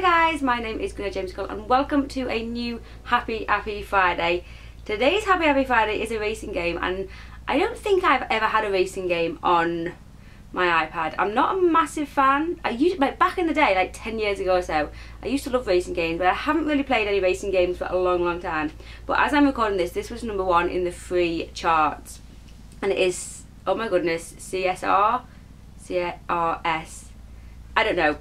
Hi guys, my name is Greenoid Gemzicle and welcome to a new Happy Happy Friday. Today's Happy Happy Friday is a racing game, and I don't think I've ever had a racing game on my iPad. I'm not a massive fan. I used, like, back in the day, like 10 years ago or so, I used to love racing games, but I haven't really played any racing games for a long time. But as I'm recording this, this was number one in the free charts, and it is, oh my goodness, CSRS. I don't know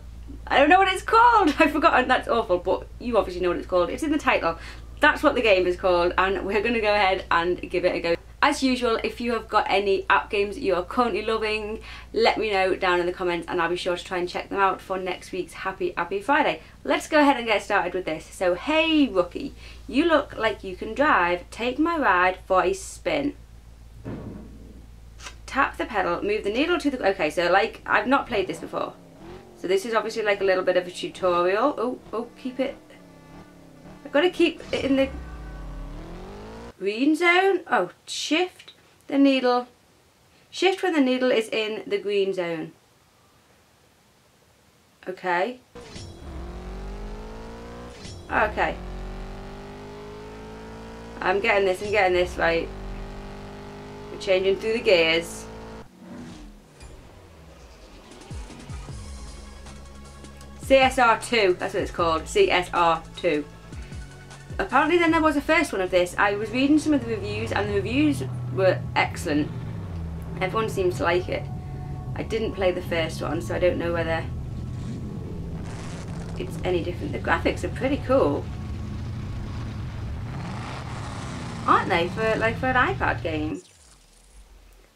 what it's called. I've forgotten. That's awful, but you obviously know what it's called. It's in the title. That's what the game is called, and we're going to go ahead and give it a go. As usual, if you have got any app games you are currently loving, let me know down in the comments and I'll be sure to try and check them out for next week's Happy Happy Friday. Let's go ahead and get started with this. So, hey rookie, you look like you can drive. Take my ride for a spin. Tap the pedal, move the needle to the... Okay, so like, I've not played this before. So this is obviously like a little bit of a tutorial. Oh, keep it. I've got to keep it in the green zone. Oh, shift the needle. Shift when the needle is in the green zone. Okay. Okay. I'm getting this right. We're changing through the gears. CSR2, that's what it's called, CSR2. Apparently then there was a first one of this. I was reading some of the reviews and the reviews were excellent. Everyone seems to like it. I didn't play the first one, so I don't know whether it's any different. The graphics are pretty cool, aren't they, for an iPad game?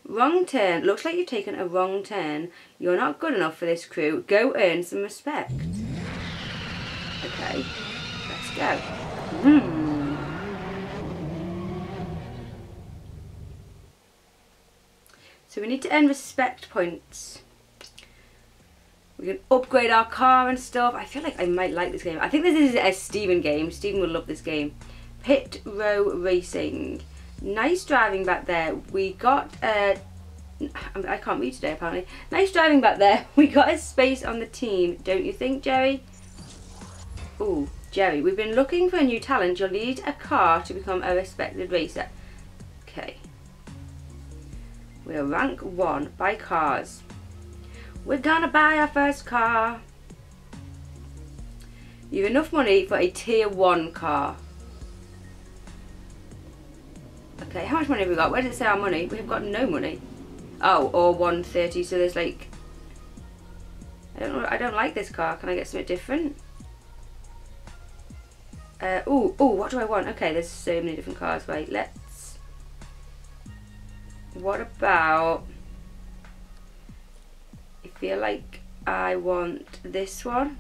Wrong turn. Looks like you've taken a wrong turn. You're not good enough for this crew. Go earn some respect. Okay, let's go. So we need to earn respect points. We can upgrade our car and stuff. I feel like I might like this game. I think this is a Stephen game. Stephen would love this game. Pit Row Racing. Nice driving back there. We got a... I can't read today apparently. Nice driving back there. We got a space on the team, don't you think, Jerry? Ooh, Jerry. We've been looking for a new talent. You'll need a car to become a respected racer. Okay. We're rank 1 by cars. We're gonna buy our first car. You've enough money for a tier 1 car. Okay, how much money have we got? Where does it say our money? We've got no money. Oh, or 130, so there's like... I don't like this car. Can I get something different? What do I want? Okay, there's so many different cars. Right, let's... What about... I feel like I want this one.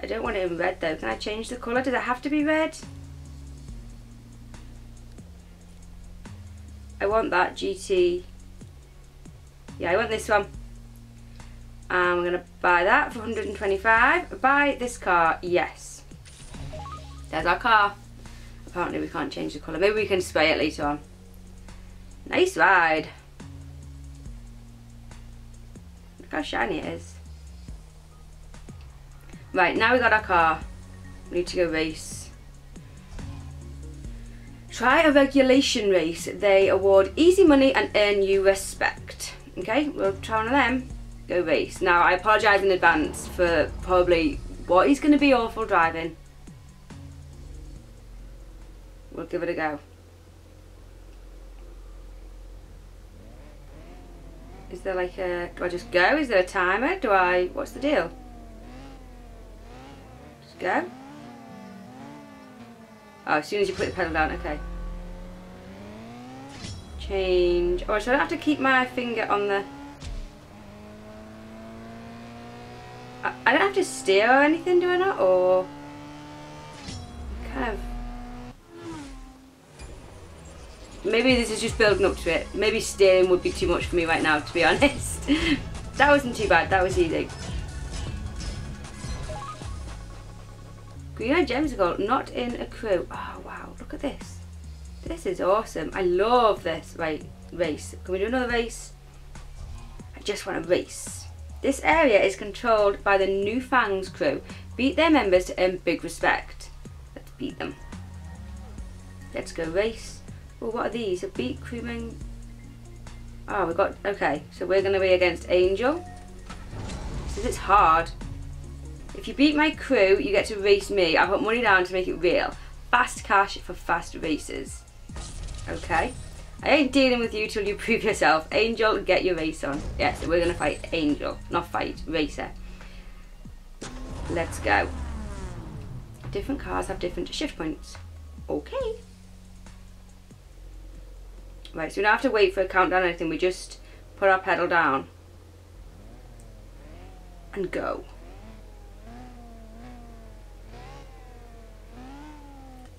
I don't want it in red though. Can I change the colour? Does it have to be red? I want that GT. Yeah, I want this one. I'm gonna buy that for 125. Buy this car. Yes. There's our car. Apparently we can't change the colour. Maybe we can spray it later on. Nice ride. Look how shiny it is. Right, now we got our car. We need to go race. Try a regulation race. They award easy money and earn you respect. Okay, we'll try one of them. Go race. Now, I apologise in advance for probably what is going to be awful driving. We'll give it a go. Is there like a... Do I just go? Is there a timer? Do I... What's the deal? Just go. Oh, as soon as you put the pedal down, okay. Change. Oh, so I don't have to keep my finger on the... I don't have to steer or anything, do I not? Or... Kind of... Maybe this is just building up to it. Maybe steering would be too much for me right now, to be honest. That wasn't too bad, that was easy. Greenoid Gemzicle, not in a crew. Oh wow, look at this. This is awesome. I love this. Right, race. Can we do another race? I just want to race. This area is controlled by the Newfangs crew. Beat their members to earn big respect. Let's beat them. Let's go race. Well, what are these? A beat crewman. Oh, we got, okay, so we're going to be against Angel. This is hard. If you beat my crew, you get to race me. I put money down to make it real. Fast cash for fast races. Okay. I ain't dealing with you till you prove yourself. Angel, get your race on. Yes, yeah, so we're going to fight Angel. Not fight, racer. Let's go. Different cars have different shift points. Okay. Right, so we don't have to wait for a countdown or anything. We just put our pedal down. And go.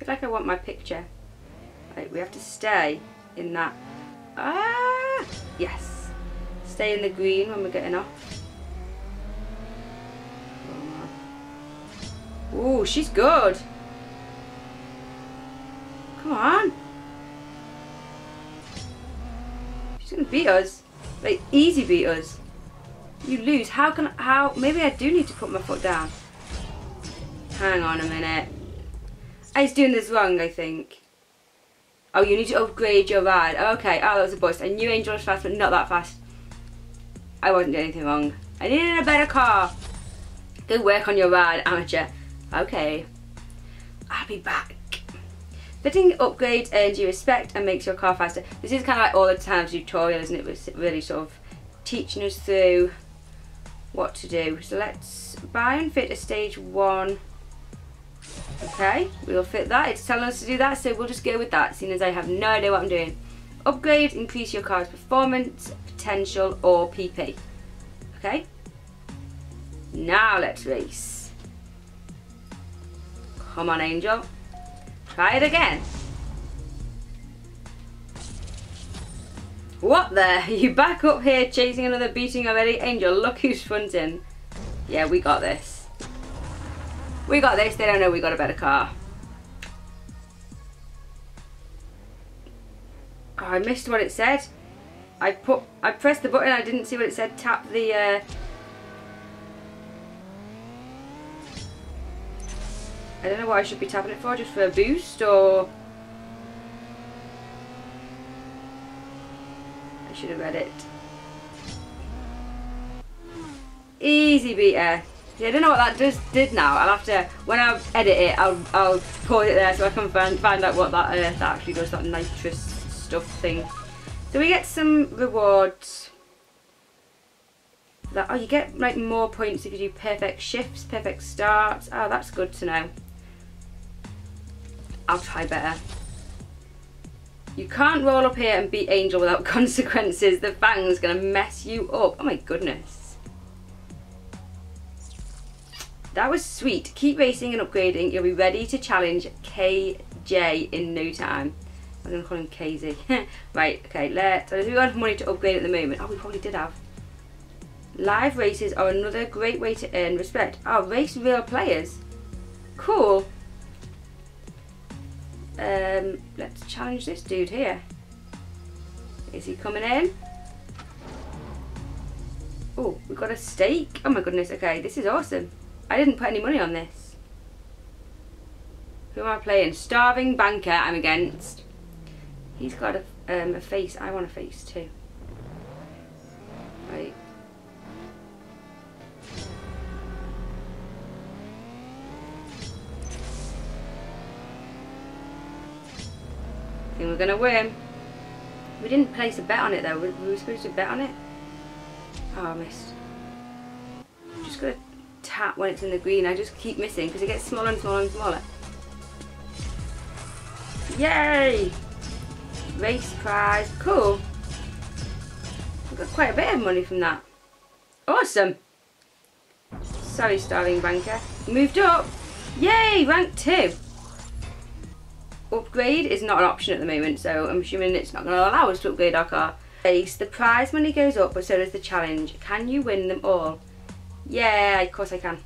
I feel like I want my picture. Right, we have to stay in that. Ah! Yes. Stay in the green when we're getting off. Ooh, she's good. Come on. She's gonna beat us. Like, easy beat us. You lose. How maybe I do need to put my foot down. Hang on a minute. I was doing this wrong, I think. Oh, you need to upgrade your ride. Okay, oh, that was a bust. I knew Angel was fast, but not that fast. I wasn't doing anything wrong. I needed a better car. Good work on your ride, amateur. Okay. I'll be back. Fitting upgrades earns you respect and makes your car faster. This is kind of like all the times tutorial, isn't it? It's really sort of teaching us through what to do. So let's buy and fit a stage 1. Okay, we'll fit that. It's telling us to do that, so we'll just go with that, seeing as I have no idea what I'm doing. Upgrades increase your car's performance, potential, or PP. Okay. Now let's race. Come on, Angel. Try it again. What the? You back up here chasing another beating already? Angel, look who's fronting. Yeah, we got this. We got this. They don't know we got a better car. Oh, I missed what it said. I pressed the button. I didn't see what it said. Tap the... I don't know what I should be tapping it for, just for a boost, or... I should have read it. Easy beater. Yeah, I don't know what that did now. I'll have to, when I edit it, I'll pause it there so I can find out what that actually does, that nitrous stuff thing. So we get some rewards. That, oh, you get like more points if you do perfect shifts, perfect starts. Oh, that's good to know. I'll try better. You can't roll up here and beat Angel without consequences. The fang's gonna mess you up. Oh my goodness. That was sweet. Keep racing and upgrading. You'll be ready to challenge KJ in no time. I'm gonna call him KZ. Right, okay, let's... So we got money to upgrade at the moment. Oh, we probably did have. Live races are another great way to earn respect. Oh, race real players. Cool. Let's challenge this dude here. Is he coming in? Oh, we got a stake. Oh my goodness, okay, this is awesome. I didn't put any money on this. Who am I playing? Starving Banker I'm against. He's got a face. I want a face too. Right. We're gonna win. We didn't place a bet on it though. We were supposed to bet on it. Oh, I missed. I'm just gonna tap when it's in the green. I just keep missing because it gets smaller and smaller and smaller. Yay! Race prize. Cool. We got quite a bit of money from that. Awesome. Sorry, Starving Banker. Moved up. Yay! Rank 2. Upgrade is not an option at the moment, so I'm assuming it's not going to allow us to upgrade our car. Race, the prize money goes up, but so does the challenge. Can you win them all? Yeah, of course I can.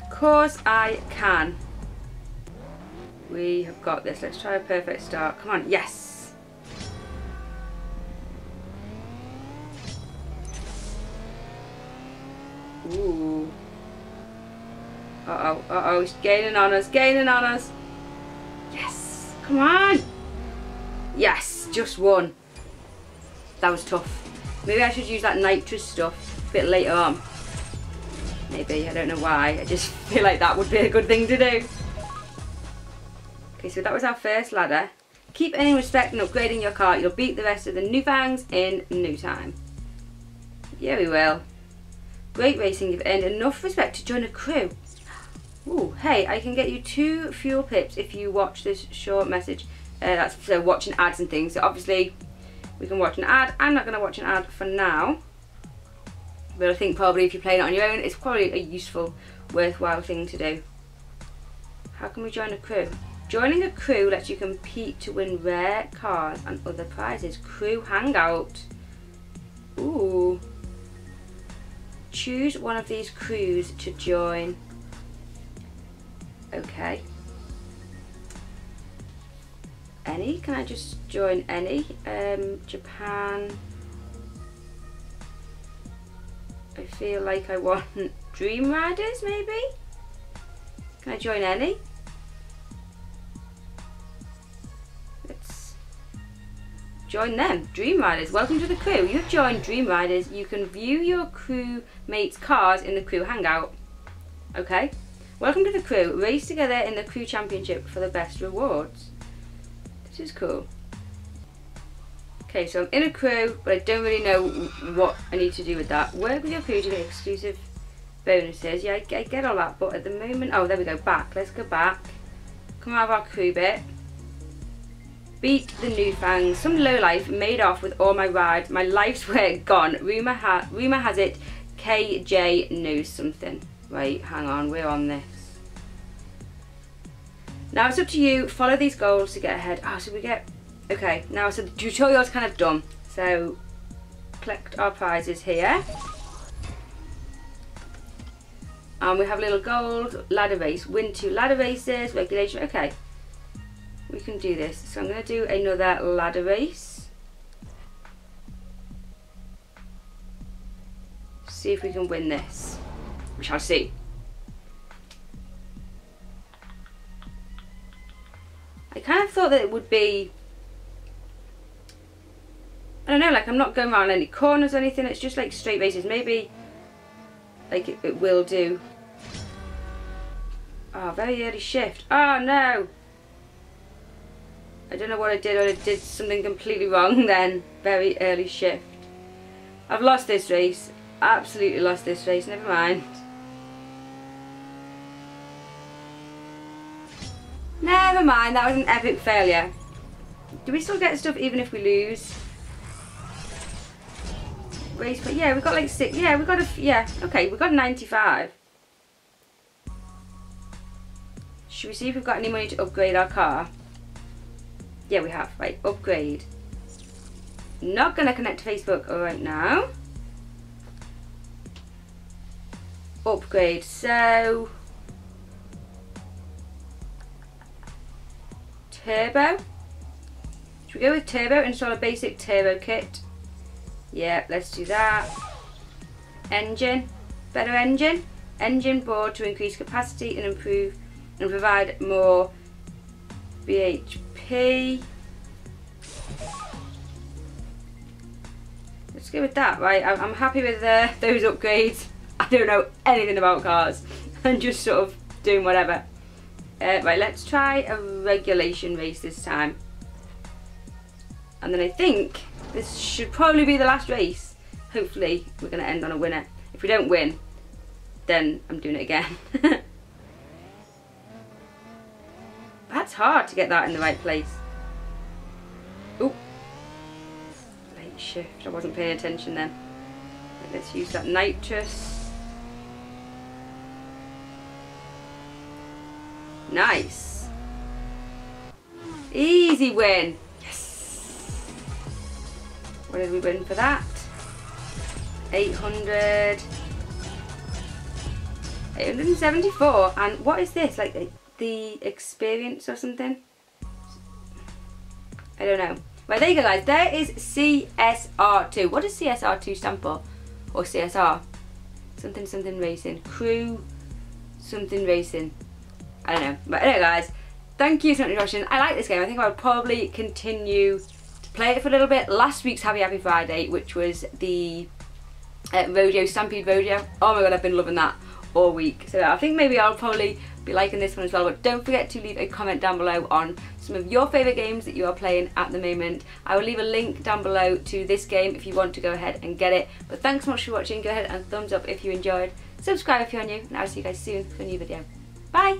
Of course I can. We have got this. Let's try a perfect start. Come on, yes. Uh oh, he's gaining on us, Yes, come on. Yes, just one. That was tough. Maybe I should use that nitrous stuff a bit later on. Maybe, I don't know why. I just feel like that would be a good thing to do. Okay, so that was our first ladder. Keep earning respect and upgrading your car. You'll beat the rest of the Newfangs in no time. Yeah, we will. Great racing. You've earned enough respect to join a crew. Ooh, hey, I can get you 2 fuel pips if you watch this short message. That's for watching ads and things. So obviously, we can watch an ad. I'm not going to watch an ad for now. But I think probably if you're playing it on your own, it's probably a useful, worthwhile thing to do. How can we join a crew? Joining a crew lets you compete to win rare cars and other prizes. Crew hangout. Ooh. Choose one of these crews to join. Okay. Any? Can I just join any? Japan. I feel like I want Dream Riders, maybe? Can I join any? Let's join them. Dream Riders, welcome to the crew. You've joined Dream Riders. You can view your crewmates' cars in the crew hangout. Okay. Welcome to the crew. Race together in the crew championship for the best rewards. This is cool. Okay, so I'm in a crew, but I don't really know what I need to do with that. Work with your crew to get exclusive bonuses. Yeah, I get all that, but at the moment... Oh, there we go, back. Let's go back. Come out of our crew bit. Beat the Newfangs. Some lowlife made off with all my rides. My life's work gone. Rumour has it, KJ knows something. Right, hang on, we're on this. Now it's up to you. Follow these goals to get ahead. Oh, so we get... Okay, now so the tutorial's kind of done. So, collect our prizes here. And we have a little gold, ladder race, win 2 ladder races, regulation, okay. We can do this. So I'm gonna do another ladder race. See if we can win this. We shall see. I kind of thought that it would be... I don't know, like I'm not going around any corners or anything, it's just like straight races. Maybe like it will do. Oh, very early shift. Oh no! I don't know what I did, or I did something completely wrong then. Very early shift. I've lost this race. Absolutely lost this race, never mind. Never mind, that was an epic failure. Do we still get stuff even if we lose? Race, but yeah, we got like 6. Yeah, we got a. Yeah, okay, we got 95. Should we see if we've got any money to upgrade our car? Yeah, we have. Right, upgrade. Not gonna connect to Facebook right now. Upgrade. So turbo. Should we go with turbo? Install a basic turbo kit. Yeah, let's do that. Engine, better engine. Engine board to increase capacity and improve and provide more BHP. Let's go with that, right? I'm happy with those upgrades. I don't know anything about cars. I'm just sort of doing whatever. Right, let's try a regulation race this time. And then I think this should probably be the last race. Hopefully we're going to end on a winner. If we don't win, then I'm doing it again. That's hard to get that in the right place. Oh, late shift. I wasn't paying attention then. Let's use that nitrous. Nice. Easy win. What did we win for that? 800... 874. And what is this? Like the experience or something? I don't know. Right, there you go, guys. There is CSR2. What does CSR2 stand for? Or CSR? Something, something racing. Crew something racing. I don't know. But anyway guys, thank you so much for watching. I like this game. I think I'll probably continue to play it for a little bit. Last week's Happy Happy Friday, which was the Rodeo Stampede Rodeo. Oh my god, I've been loving that all week. So I think maybe I'll probably be liking this one as well. But don't forget to leave a comment down below on some of your favourite games that you are playing at the moment. I will leave a link down below to this game if you want to go ahead and get it. But thanks so much for watching. Go ahead and thumbs up if you enjoyed. Subscribe if you're new. And I'll see you guys soon for a new video. Bye!